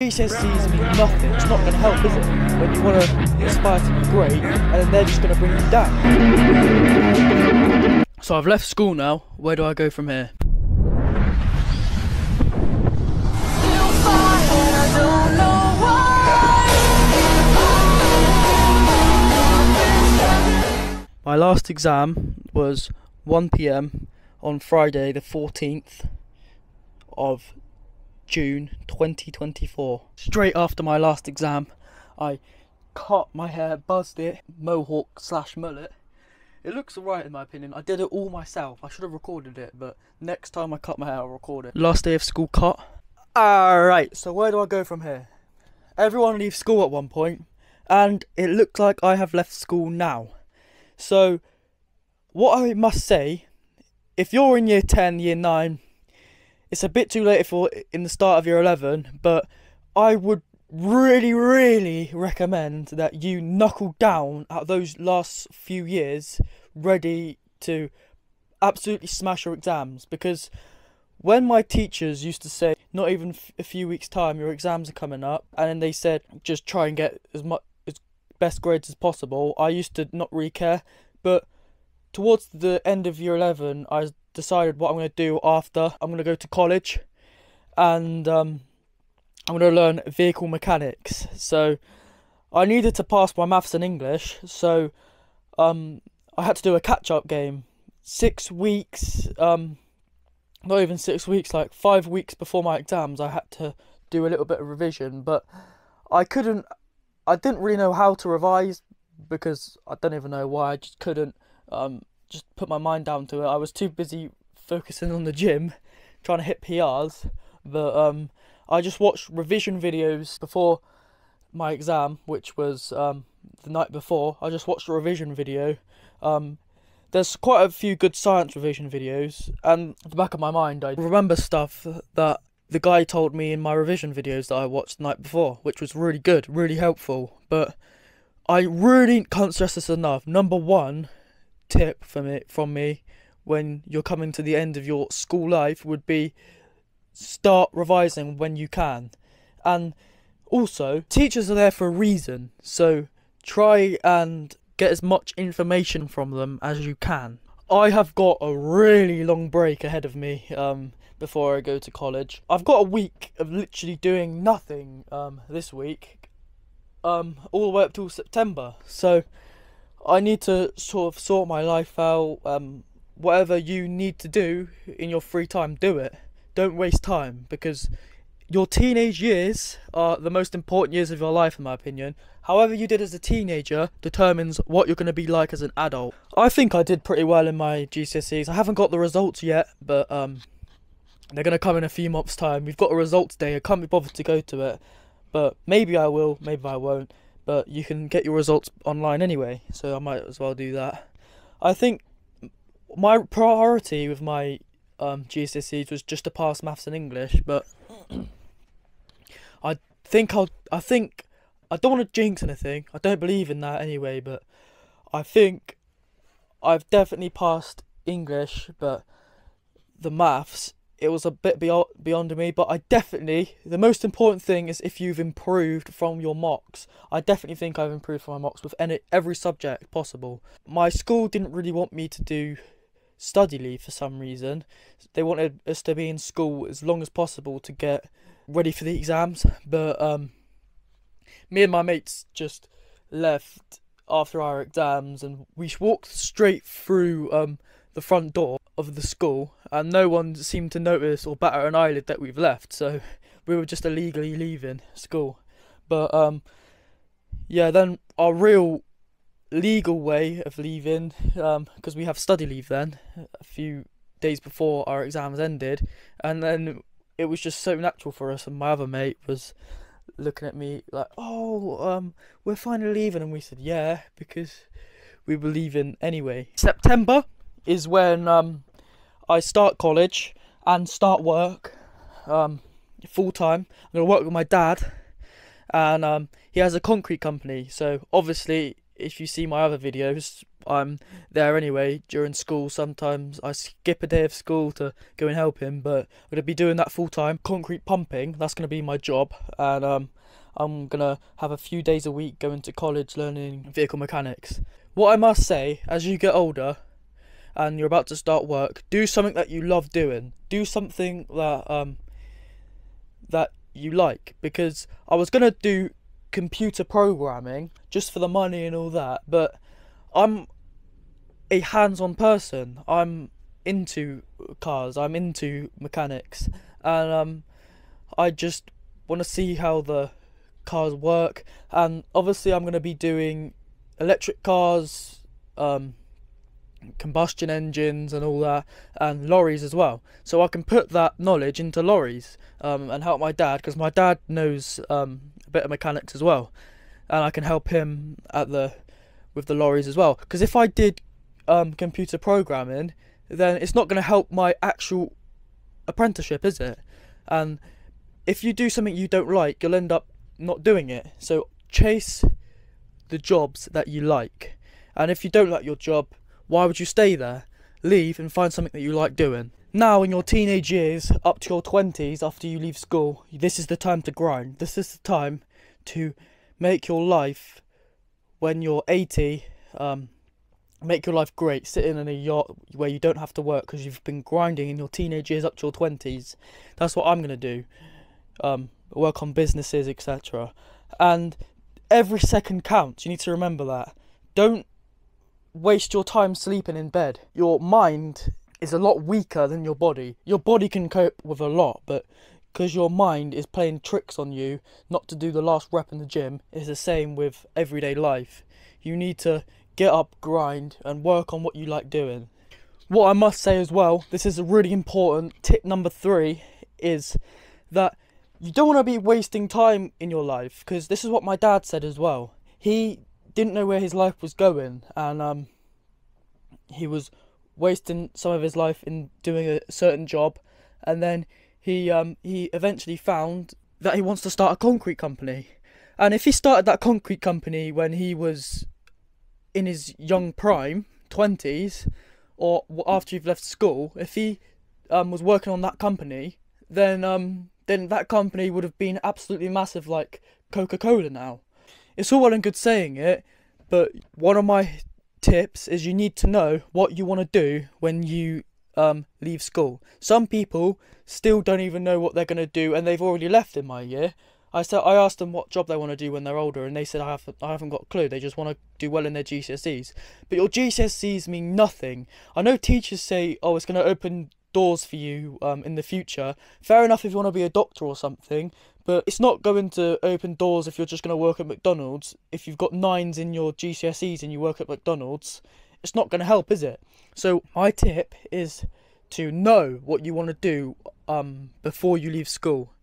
GCSEs mean nothing, it's not going to help, is it? When you want to aspire to be great, and then they're just going to bring you down. So I've left school now, where do I go from here? My last exam was 1 PM on Friday the 14th of June 2024. Straight after my last exam, I cut my hair, buzzed it, mohawk/mullet. It looks alright in my opinion. I did it all myself. I should have recorded it, but next time I cut my hair, I'll record it. Last day of school cut. Alright, so where do I go from here? Everyone leaves school at one point, and it looks like I have left school now. So, what I must say, if you're in year 10, year 9, it's a bit too late for in the start of year 11, but I would really recommend that you knuckle down at those last few years, ready to absolutely smash your exams. Because when my teachers used to say, not even a few weeks time, your exams are coming up, and then they said, just try and get as much best grades as possible, I used to not really care, but towards the end of year 11 I decided what I'm going to do after. I'm going to go to college and I'm going to learn vehicle mechanics. So I needed to pass my maths and English, so I had to do a catch-up game 6 weeks, not even 6 weeks, like 5 weeks before my exams. I had to do a little bit of revision, but I didn't really know how to revise, because I don't even know why. I just couldn't just put my mind down to it. I was too busy focusing on the gym, trying to hit PRs, but I just watched revision videos before my exam, which was the night before. I just watched a revision video. There's quite a few good science revision videos, and at the back of my mind I remember stuff that the guy told me in my revision videos that I watched the night before, which was really good, really helpful. But I really can't stress this enough. Number one tip from me when you're coming to the end of your school life would be start revising when you can. And also, teachers are there for a reason, so try and get as much information from them as you can. I have got a really long break ahead of me before I go to college. I've got a week of literally doing nothing this week, all the way up till September. So I need to sort of sort my life out. Whatever you need to do in your free time, do it. Don't waste time, because your teenage years are the most important years of your life, in my opinion. However you did as a teenager determines what you're going to be like as an adult. I think I did pretty well in my GCSEs. I haven't got the results yet, but they're going to come in a few months' time. We've got a results day. I can't be bothered to go to it, but maybe I will, maybe I won't. But you can get your results online anyway, so I might as well do that. I think my priority with my GCSEs was just to pass maths and English, but I don't want to jinx anything. I don't believe in that anyway, but I think I've definitely passed English, but the maths, it was a bit beyond me. But the most important thing is if you've improved from your mocks. I definitely think I've improved from my mocks with every subject possible. My school didn't really want me to do study leave for some reason. They wanted us to be in school as long as possible to get ready for the exams, but me and my mates just left after our exams, and we walked straight through the front door of the school, and no one seemed to notice or batter an eyelid that we've left. So we were just illegally leaving school. But yeah, then our real legal way of leaving, because we have study leave then a few days before our exams ended, and then it was just so natural for us. And my other mate was looking at me like, oh, we're finally leaving. And we said, yeah, because we were leaving anyway. September is when I start college and start work full time. I'm going to work with my dad, and he has a concrete company. So obviously, if you see my other videos, I'm there anyway during school. Sometimes I skip a day of school to go and help him, but I'm going to be doing that full time. Concrete pumping, that's going to be my job, and I'm going to have a few days a week going to college learning vehicle mechanics. What I must say, as you get older and you're about to start work, do something that you love doing. Do something that that you like, because I was going to do computer programming just for the money and all that, but I'm a hands-on person. I'm into cars, I'm into mechanics, and I just want to see how the cars work. And obviously I'm going to be doing electric cars, combustion engines and all that, and lorries as well, so I can put that knowledge into lorries and help my dad, because my dad knows a bit of mechanics as well, and I can help him at the with the lorries as well. Because if I did computer programming, then it's not going to help my actual apprenticeship, is it? And if you do something you don't like, you'll end up not doing it. So chase the jobs that you like, and if you don't like your job, why would you stay there? Leave and find something that you like doing. Now, in your teenage years, up to your 20s, after you leave school, this is the time to grind. This is the time to make your life, when you're 80, make your life great. Sitting in a yacht where you don't have to work because you've been grinding in your teenage years up to your 20s. That's what I'm going to do. Work on businesses, etc. And every second counts. You need to remember that. Don't waste your time sleeping in bed. Your mind is a lot weaker than your body. Your body can cope with a lot, but because your mind is playing tricks on you not to do the last rep in the gym, it's the same with everyday life. You need to get up, grind, and work on what you like doing. What I must say as well, this is a really important tip number 3, is that you don't want to be wasting time in your life, because this is what my dad said as well. He didn't know where his life was going, and he was wasting some of his life in doing a certain job, and then he eventually found that he wants to start a concrete company. And if he started that concrete company when he was in his young prime, 20s, or after you've left school, if he was working on that company, then that company would have been absolutely massive, like Coca-Cola now. It's all well and good saying it, but one of my tips is you need to know what you want to do when you leave school. Some people still don't even know what they're going to do, and they've already left in my year. I asked them what job they want to do when they're older, and they said, I haven't got a clue. They just want to do well in their GCSEs. But your GCSEs mean nothing. I know teachers say, oh, it's going to open doors for you in the future. Fair enough if you want to be a doctor or something, but it's not going to open doors if you're just going to work at McDonald's. If you've got 9s in your GCSEs and you work at McDonald's, it's not going to help, is it? So my tip is to know what you want to do before you leave school,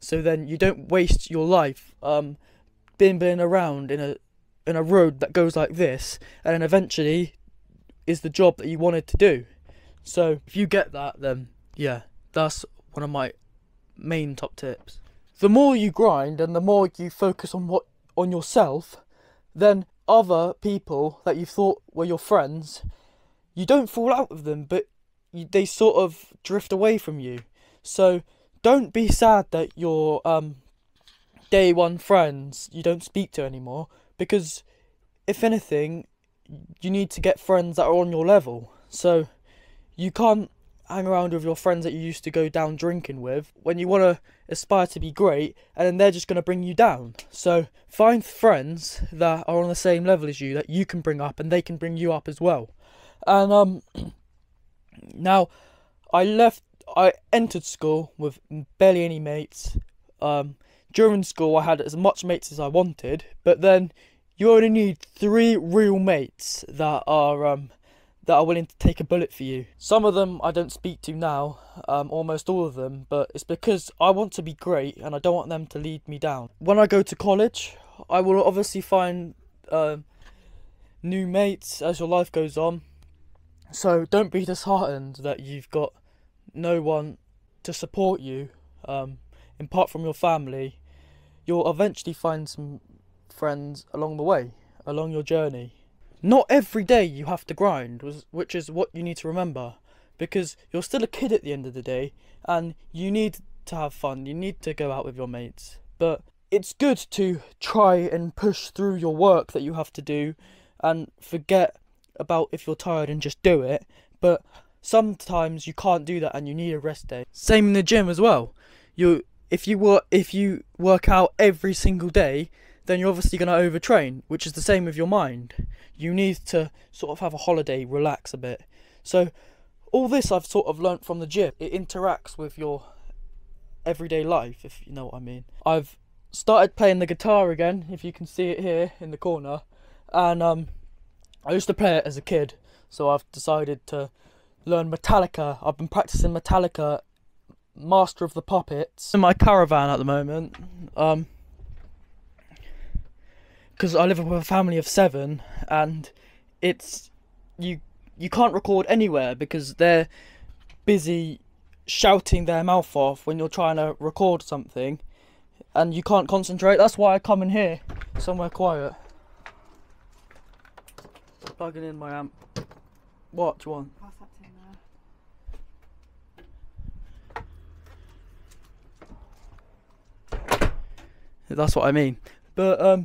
so then you don't waste your life bimbling around in a road that goes like this, and then eventually is the job that you wanted to do. So if you get that, then yeah, that's one of my main top tips. The more you grind and the more you focus on yourself, then other people that you thought were your friends, you don't fall out with them, but they sort of drift away from you. So don't be sad that your day one friends you don't speak to anymore, because if anything, you need to get friends that are on your level. So you can't hang around with your friends that you used to go down drinking with when you want to aspire to be great, and then they're just going to bring you down. So find friends that are on the same level as you, that you can bring up, and they can bring you up as well. And now I entered school with barely any mates. During school I had as much mates as I wanted, but then you only need 3 real mates that are willing to take a bullet for you. Some of them I don't speak to now, almost all of them, but it's because I want to be great and I don't want them to lead me down. When I go to college, I will obviously find new mates as your life goes on, so don't be disheartened that you've got no one to support you, apart from your family. You'll eventually find some friends along the way, along your journey. Not every day you have to grind, which is what you need to remember, because you're still a kid at the end of the day, and you need to have fun, you need to go out with your mates. But it's good to try and push through your work that you have to do, and forget about if you're tired and just do it, but sometimes you can't do that and you need a rest day. Same in the gym as well. If you work out every single day, then you're obviously going to overtrain, which is the same with your mind. You need to sort of have a holiday, relax a bit. So all this I've sort of learnt from the gym. It interacts with your everyday life, if you know what I mean. I've started playing the guitar again, if you can see it here in the corner, and I used to play it as a kid, so I've decided to learn Metallica. I've been practicing Metallica, Master of the Puppets, in my caravan at the moment, because I live with a family of 7, and it's you can't record anywhere because they're busy shouting their mouth off when you're trying to record something, and you can't concentrate. That's why I come in here, somewhere quiet. Plugging in my amp. What do you want? Pass that thing there. That's what I mean. But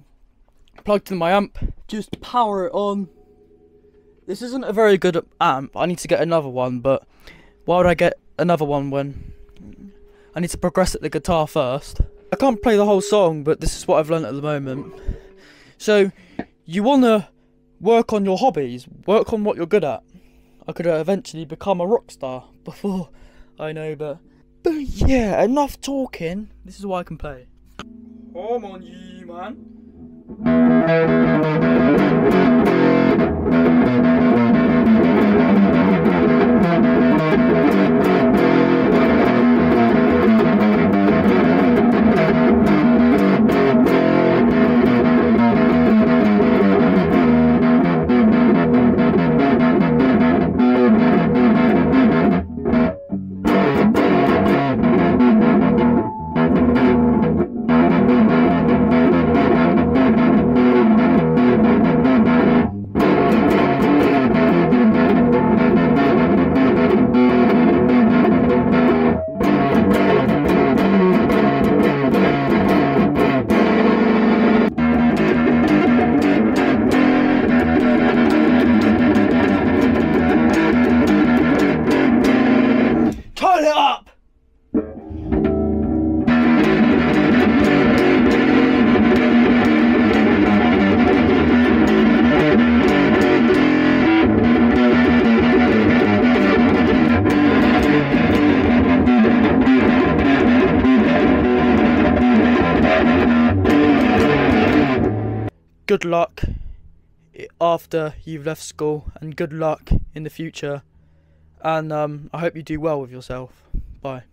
plugged in my amp, just power it on. This isn't a very good amp. I need to get another one, but why would I get another one when I need to progress at the guitar first? I can't play the whole song, but this is what I've learned at the moment. So you want to work on your hobbies, work on what you're good at. I could eventually become a rock star before I know, but yeah, enough talking. This is why I can play. Come on, ye man. Good luck after you've left school, and good luck in the future, and I hope you do well with yourself. Bye.